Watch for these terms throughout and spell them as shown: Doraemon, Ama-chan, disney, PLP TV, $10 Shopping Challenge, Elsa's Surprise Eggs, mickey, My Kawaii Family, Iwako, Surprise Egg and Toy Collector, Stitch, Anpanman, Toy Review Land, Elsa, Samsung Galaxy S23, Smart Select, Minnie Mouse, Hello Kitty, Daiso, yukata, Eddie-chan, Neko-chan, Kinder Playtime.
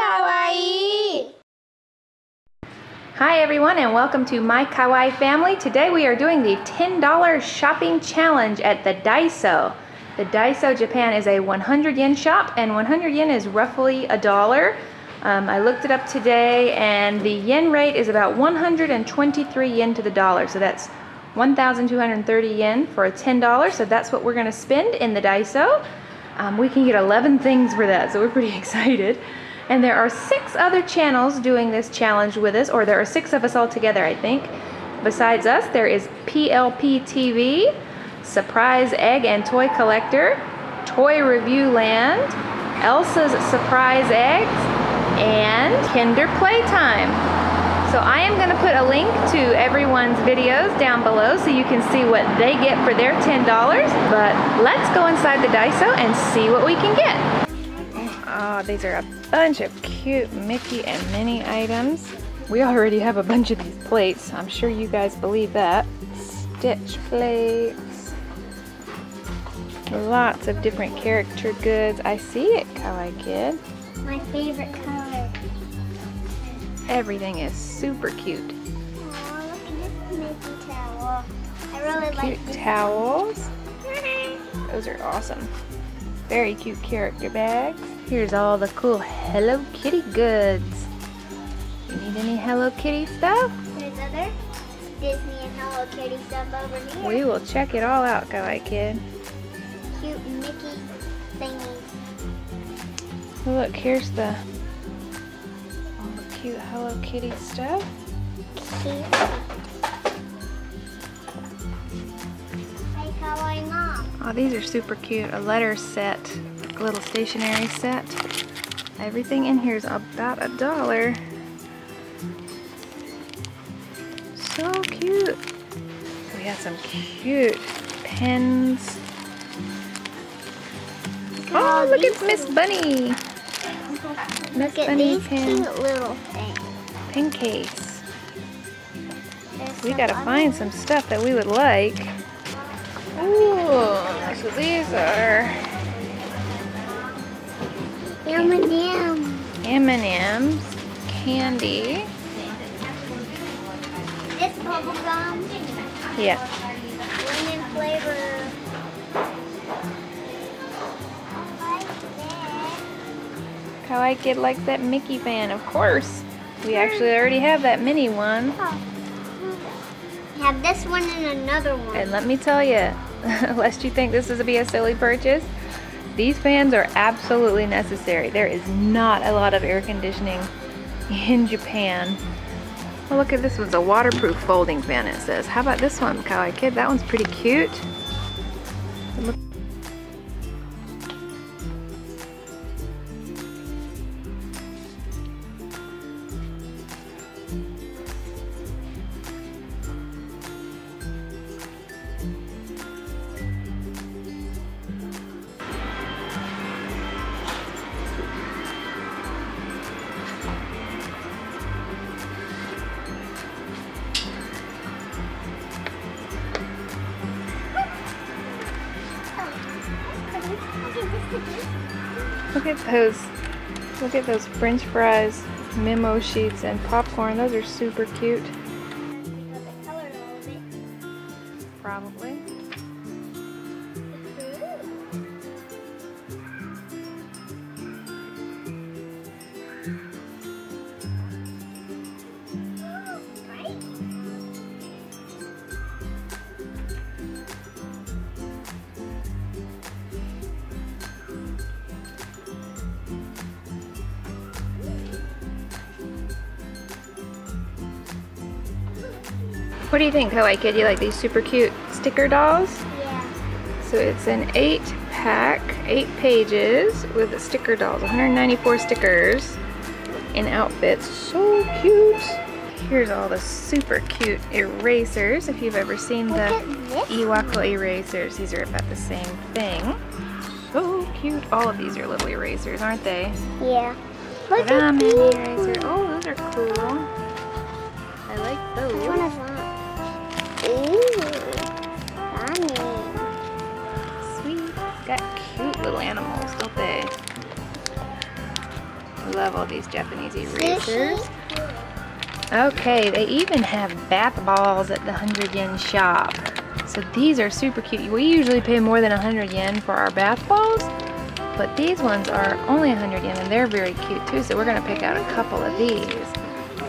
Kawaii! Hi everyone and welcome to My Kawaii Family. Today we are doing the $10 shopping challenge at the Daiso. The Daiso Japan is a 100 yen shop and 100 yen is roughly a dollar. I looked it up today and the yen rate is about 123 yen to the dollar. So that's 1,230 yen for a $10. So that's what we're going to spend in the Daiso. We can get 11 things for that, so we're pretty excited. And there are 6 other channels doing this challenge with us, or there are 6 of us all together, I think. Besides us, there is PLP TV, Surprise Egg and Toy Collector, Toy Review Land, Elsa's Surprise Eggs, and Kinder Playtime. So I am going to put a link to everyone's videos down below so you can see what they get for their $10. But let's go inside the Daiso and see what we can get. Oh, these are a bunch of cute Mickey and Minnie items. We already have a bunch of these plates. I'm sure you guys believe that. Stitch plates. Lots of different character goods. I see it, Kawaii Kid. My favorite color. Everything is super cute. Aww, look at this Mickey towel. I really like this. Towels. Those are awesome. Very cute character bags. Here's all the cool Hello Kitty goods. You need any Hello Kitty stuff? There's other Disney and Hello Kitty stuff over here. We will check it all out, Kawaii Kid. Cute Mickey thingies. Look, here's the cute Hello Kitty stuff. Cute. Hey, Kawaii Mom. Oh, these are super cute. A letter set, a little stationery set. Everything in here is about $1. So cute. We have some cute pens. Oh, look, it's Miss Bunny. Miss Look at Bunny these pin. Cute little things. Pin case. We gotta find some stuff that we would like. Ooh, so these are M&Ms, candy. This bubble gum. Yeah. Lemon flavor. Kawaii Kid likes that Mickey fan, of course. We actually already have that mini one. We have this one and another one. And let me tell you, lest you think this is a silly purchase, these fans are absolutely necessary. There is not a lot of air conditioning in Japan. Well, look at this one's a waterproof folding fan, it says. How about this one, Kawaii Kid? That one's pretty cute. Look at those French fries, memo sheets, and popcorn. Those are super cute. Probably. What do you think, Kawaii Kid? You like these super cute sticker dolls? Yeah. So it's an 8-pack, 8 pages with the sticker dolls, 194 stickers and outfits. So cute. Here's all the super cute erasers. If you've ever seen the Iwako erasers, these are about the same thing. So cute. All of these are little erasers, aren't they? Yeah. Look at these. Eraser. Oh, those are cool. I like those. Ooh, funny. Sweet. Got cute little animals, don't they? love all these Japanese erasers. Okay, they even have bath balls at the 100 yen shop. So these are super cute. We usually pay more than 100 yen for our bath balls, but these ones are only 100 yen and they're very cute too, so we're gonna pick out a couple of these.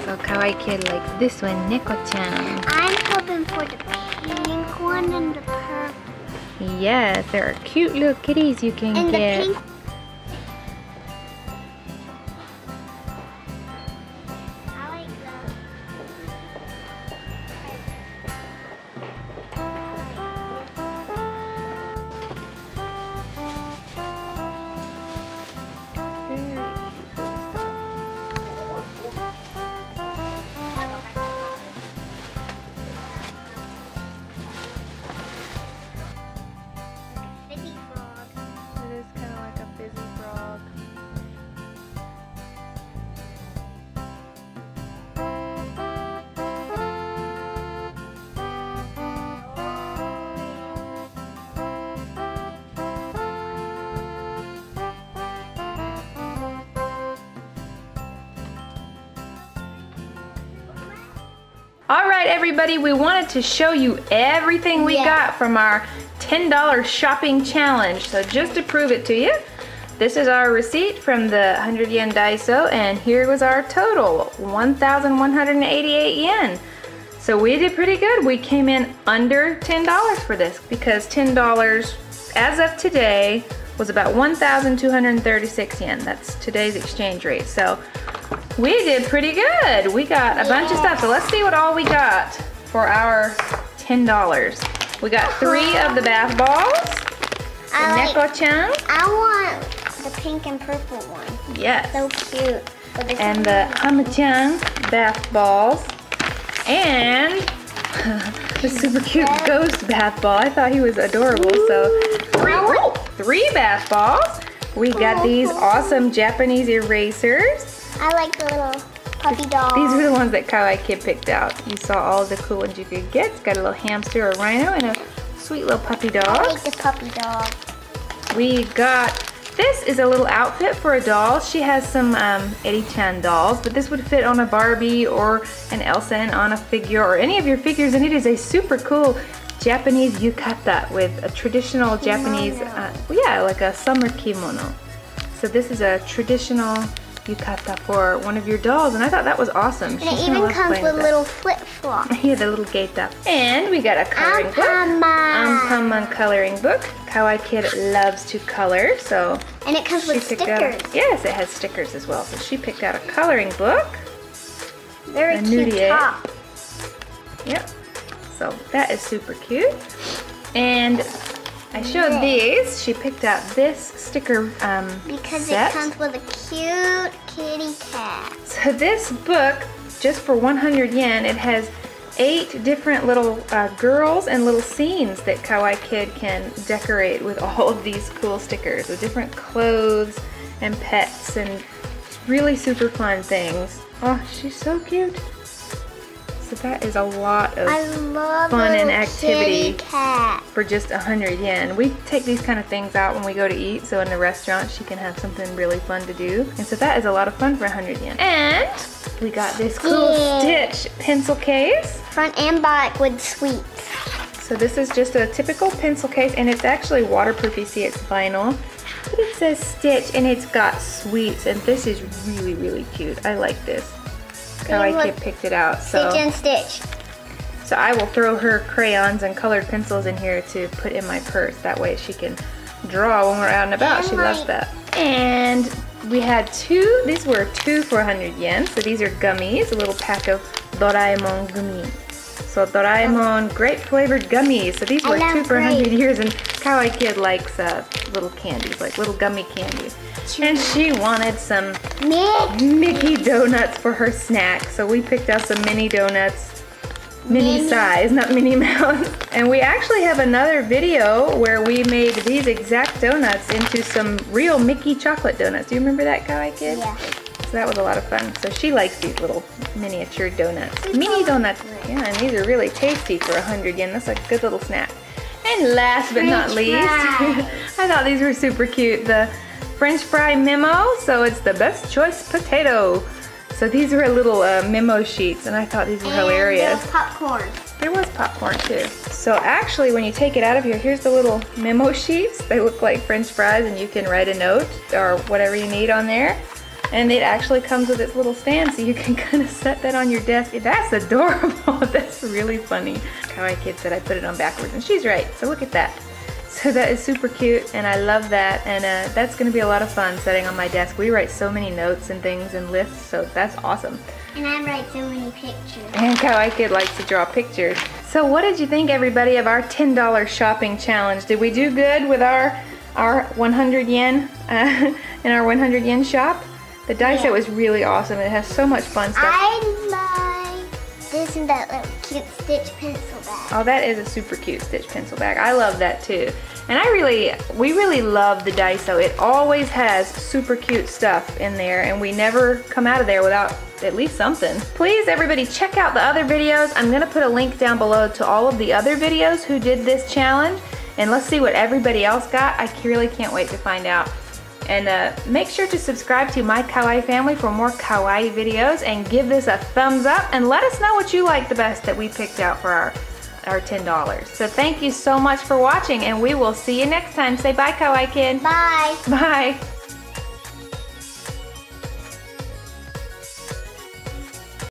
So Kawaii Kid likes this one, Neko-chan. I'm hoping for the pink one and the purple. Yes, there are cute little kitties you can and get. The pink. Alright everybody, we wanted to show you everything we got from our $10 shopping challenge. So just to prove it to you, this is our receipt from the 100 yen Daiso, and here was our total, 1,188 yen. So we did pretty good. We came in under $10 for this because $10 as of today was about 1,236 yen. That's today's exchange rate. So we did pretty good. We got a bunch of stuff. So let's see what all we got for our $10. We got three of the bath balls. Neko-chan. I want the pink and purple one. Yes. So cute. And the Ama-chan bath balls. And the super cute ghost bath ball. I thought he was adorable. So three bath balls. We got these awesome Japanese erasers. I like the little puppy dolls. These are the ones that Kawaii Kid picked out. You saw all the cool ones you could get. It's got a little hamster, a rhino, and a sweet little puppy dog. I like the puppy dog. We got, this is a little outfit for a doll. She has some Eddie-chan dolls, but this would fit on a Barbie or an Elsa and Anna figure or any of your figures, and it is a super cool Japanese yukata with a traditional kimono. Japanese, like a summer kimono. So this is a traditional yukata for one of your dolls, and I thought that was awesome. And it even comes with little flip-flops. Yeah, the little gaita. And we got a coloring book. Anpanman coloring book. Kawaii Kid loves to color, so. And it comes with stickers. Yes, it has stickers as well. So she picked out a coloring book. Very cute top. Yep. So that is super cute. And I showed these. She picked out this sticker set. It comes with a cute kitty cat. So this book, just for 100 yen, it has 8 different little girls and little scenes that Kawaii Kid can decorate with all of these cool stickers, with different clothes and pets and really super fun things. Oh, she's so cute. So that is a lot of fun and activity for just 100 yen. We take these kind of things out when we go to eat, so in the restaurant she can have something really fun to do. And so that is a lot of fun for 100 yen. And we got this cool Stitch pencil case. Front and back with sweets. So this is just a typical pencil case, and it's actually waterproof. You see it's vinyl. But it says Stitch, and it's got sweets, and this is really, really cute. I like this. Kawaii Kid picked it out. Stitch and Stitch. So I will throw her crayons and colored pencils in here to put in my purse. That way she can draw when we're out and about. She loves that. And we had two. These were two for 100 yen. So these are gummies. A little pack of Doraemon gummies. So Doraemon grape flavored gummies. So these were two for 100 years. And Kawaii Kid likes little candies, like little gummy candies. And she wanted some Mickey donuts for her snack. So we picked out some mini donuts, mini size, not Minnie Mouse. And we actually have another video where we made these exact donuts into some real Mickey chocolate donuts. Do you remember that, Kawaii Kid? Yeah. So that was a lot of fun. So she likes these little miniature donuts. Mini donuts. Yeah, and these are really tasty for 100 yen. That's a good little snack. And last but not least, I thought these were super cute. The French fry memo, so it's the best choice potato. So these were little memo sheets, and I thought these were hilarious. There was popcorn. There was popcorn too. So actually, when you take it out of here, here's the little memo sheets. They look like French fries, and you can write a note or whatever you need on there. And it actually comes with its little stand, so you can kind of set that on your desk. That's adorable. That's really funny. Kawaii Kid said I put it on backwards, and she's right. So look at that. So that is super cute, and I love that, and that's going to be a lot of fun setting on my desk. We write so many notes and things and lists, so that's awesome. And I write so many pictures. And Kawaii Kid likes to draw pictures. So what did you think, everybody, of our $10 shopping challenge? Did we do good with our 100 yen in our 100 yen shop? The Daiso is really awesome. It has so much fun stuff. I like this and that little cute Stitch pencil bag. Oh, that is a super cute Stitch pencil bag. I love that too. And we really love the Daiso. It always has super cute stuff in there, and we never come out of there without at least something. Please, everybody, check out the other videos. I'm gonna put a link down below to all of the other videos who did this challenge, and let's see what everybody else got. I really can't wait to find out. And make sure to subscribe to My Kawaii Family for more kawaii videos, and give this a thumbs up, and let us know what you like the best that we picked out for our $10. So thank you so much for watching, and we will see you next time. Say bye, Kawaii Kid. Bye. Bye.